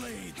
blades! Yeah!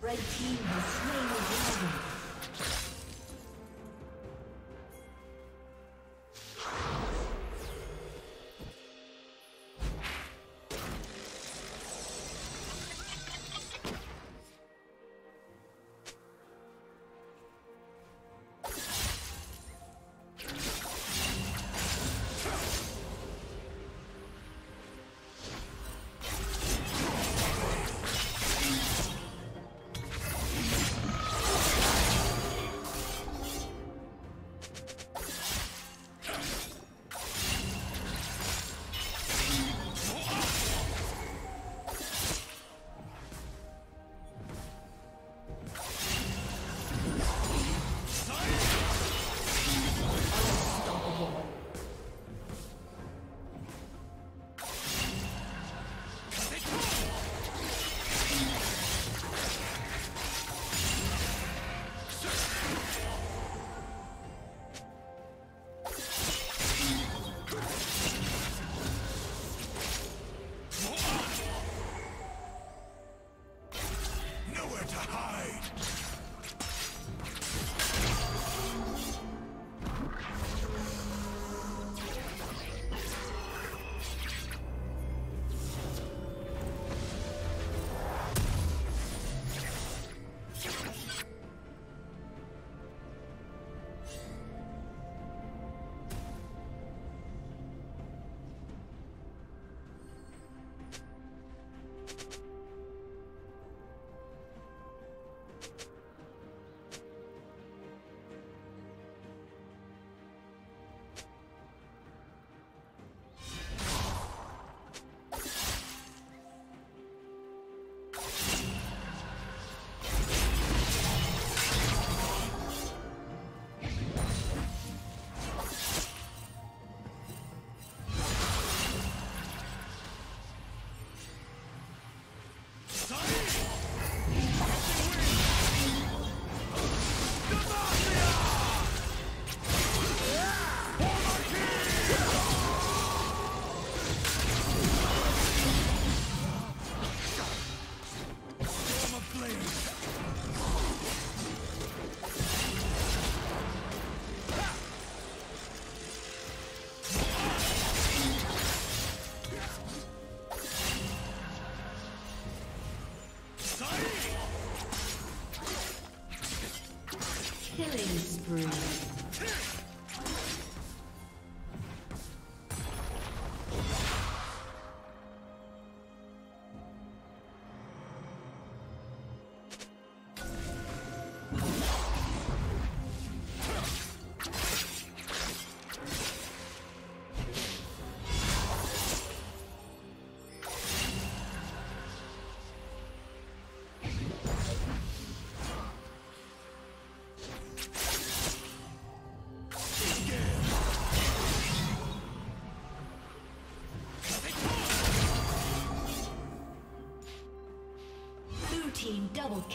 Red team has slain the dragon.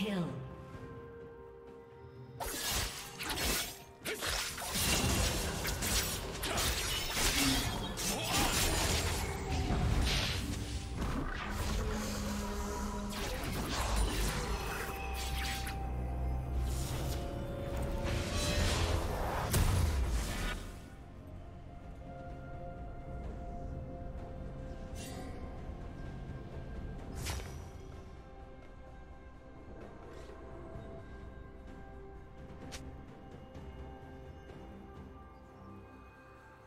kill.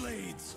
Blades.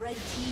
Red team.